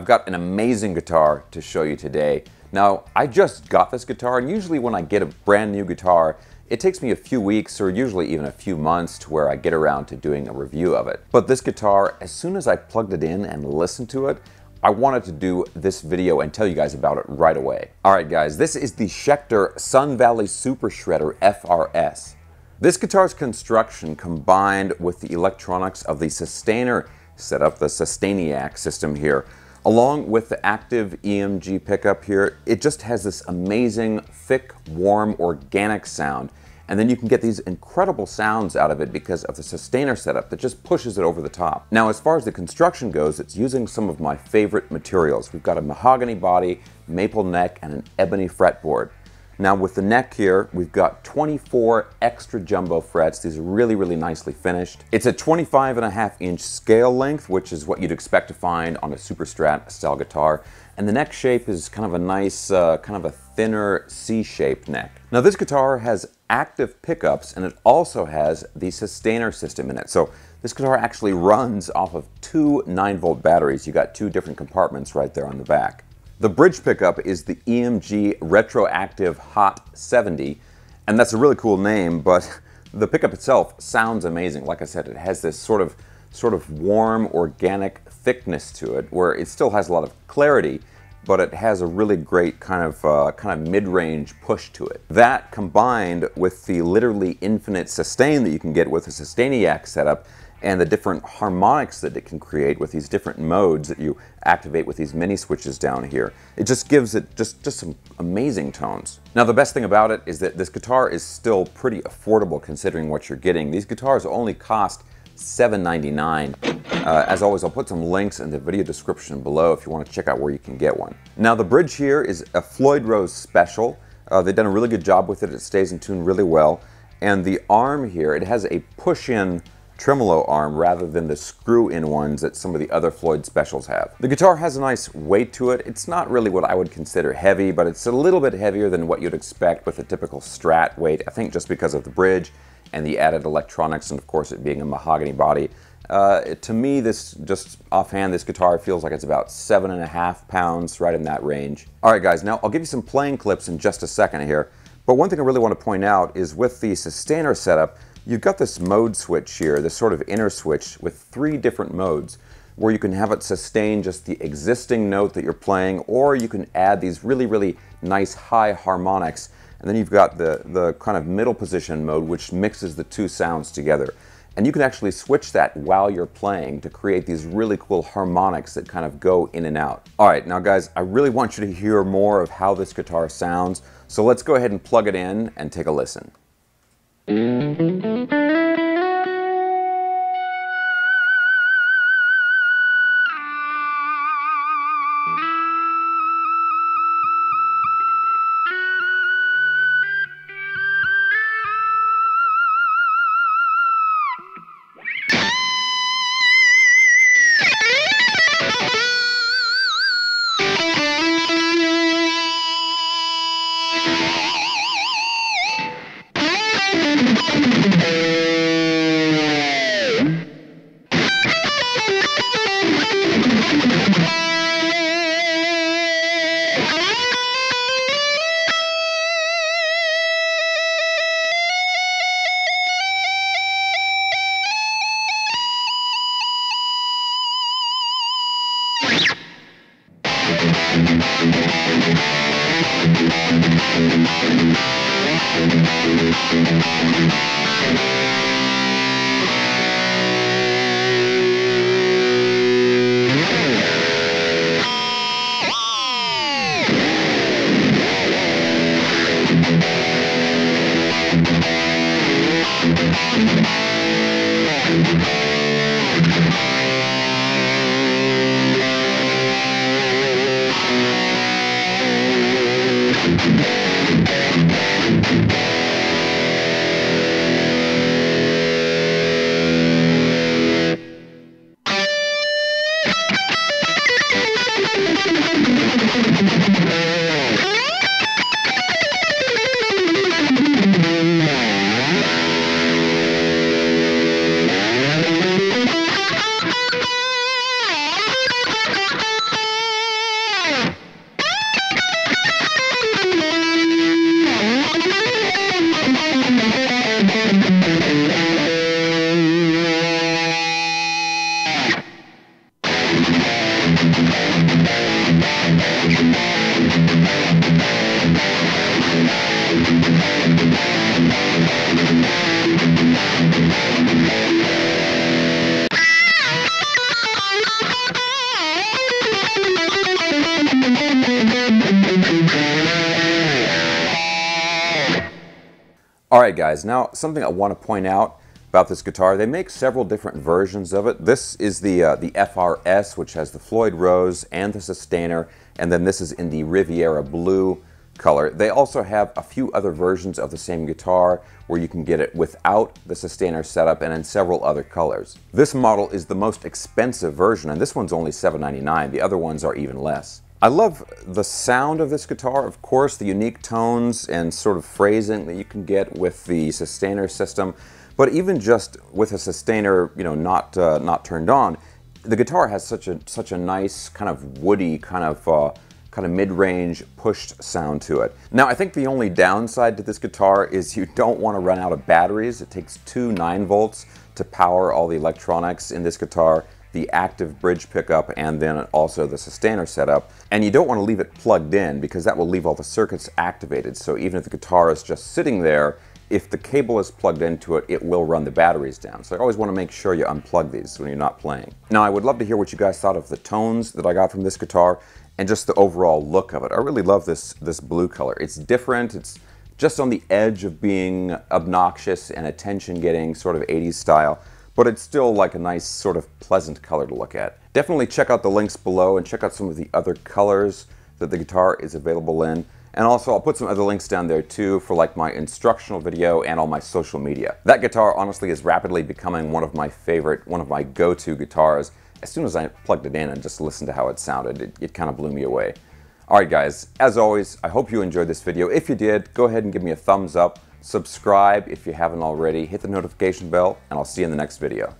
I've got an amazing guitar to show you today. Now, I just got this guitar, and usually when I get a brand new guitar, it takes me a few weeks or usually even a few months to where I get around to doing a review of it. But this guitar, as soon as I plugged it in and listened to it, I wanted to do this video and tell you guys about it right away. All right, guys, this is the Schecter Sun Valley Super Shredder FRS. This guitar's construction combined with the electronics of the Sustainer setup, the Sustainiac system here, along with the active EMG pickup here, it just has this amazing, thick, warm, organic sound. And then you can get these incredible sounds out of it because of the Sustainer setup that just pushes it over the top. Now, as far as the construction goes, it's using some of my favorite materials. We've got a mahogany body, maple neck, and an ebony fretboard. Now, with the neck here, we've got 24 extra jumbo frets. These are really, really nicely finished. It's a 25.5-inch scale length, which is what you'd expect to find on a Super Strat style guitar. And the neck shape is kind of a nice, kind of a thinner C-shaped neck. Now, this guitar has active pickups, and it also has the Sustainer system in it. So this guitar actually runs off of two 9-volt batteries. You got two different compartments right there on the back. The bridge pickup is the EMG Retroactive Hot 70, and that's a really cool name, but the pickup itself sounds amazing. Like I said, it has this sort of warm, organic thickness to it, where it still has a lot of clarity, but it has a really great kind of mid-range push to it. That combined with the literally infinite sustain that you can get with a Sustainiac setup and the different harmonics that it can create with these different modes that you activate with these mini switches down here, it just gives it just some amazing tones. Now, the best thing about it is that this guitar is still pretty affordable considering what you're getting. These guitars only cost $799. As always, I'll put some links in the video description below if you want to check out where you can get one. Now, the bridge here is a Floyd Rose special. They've done a really good job with it. It stays in tune really well. And the arm here, it has a push-in tremolo arm rather than the screw-in ones that some of the other Floyd specials have. The guitar has a nice weight to it. It's not really what I would consider heavy, but it's a little bit heavier than what you'd expect with a typical Strat weight, I think just because of the bridge and the added electronics and, of course, it being a mahogany body. To me, this, just offhand, this guitar feels like it's about 7.5 pounds, right in that range. All right, guys, now I'll give you some playing clips in just a second here, but one thing I really want to point out is with the Sustainer setup, you've got this mode switch here, this sort of inner switch with three different modes where you can have it sustain just the existing note that you're playing, or you can add these really, really nice high harmonics. And then you've got the kind of middle position mode, which mixes the two sounds together. And you can actually switch that while you're playing to create these really cool harmonics that kind of go in and out. All right, now guys, I really want you to hear more of how this guitar sounds. So let's go ahead and plug it in and take a listen. Alright guys, now something I want to point out about this guitar, they make several different versions of it. This is the FRS, which has the Floyd Rose and the Sustainer, and then this is in the Riviera Blue color. They also have a few other versions of the same guitar where you can get it without the Sustainer setup and in several other colors. This model is the most expensive version, and this one's only $799. The other ones are even less. I love the sound of this guitar, of course, the unique tones and sort of phrasing that you can get with the Sustainer system, but even just with a Sustainer, you know, not turned on, the guitar has such a nice kind of woody, kind of mid-range pushed sound to it. Now, I think the only downside to this guitar is you don't want to run out of batteries. It takes two 9 volts to power all the electronics in this guitar, the active bridge pickup, and then also the Sustainer setup. And you don't want to leave it plugged in because that will leave all the circuits activated. So even if the guitar is just sitting there, if the cable is plugged into it, it will run the batteries down. So I always want to make sure you unplug these when you're not playing. Now, I would love to hear what you guys thought of the tones that I got from this guitar and just the overall look of it. I really love this blue color. It's different. It's just on the edge of being obnoxious and attention-getting, sort of 80s style, but it's still like a nice sort of pleasant color to look at. Definitely check out the links below and check out some of the other colors that the guitar is available in. And also, I'll put some other links down there too for like my instructional video and all my social media. That guitar honestly is rapidly becoming one of my favorite, one of my go-to guitars. As soon as I plugged it in and just listened to how it sounded, it kind of blew me away. Alright guys, as always, I hope you enjoyed this video. If you did, go ahead and give me a thumbs up, subscribe if you haven't already, hit the notification bell, and I'll see you in the next video.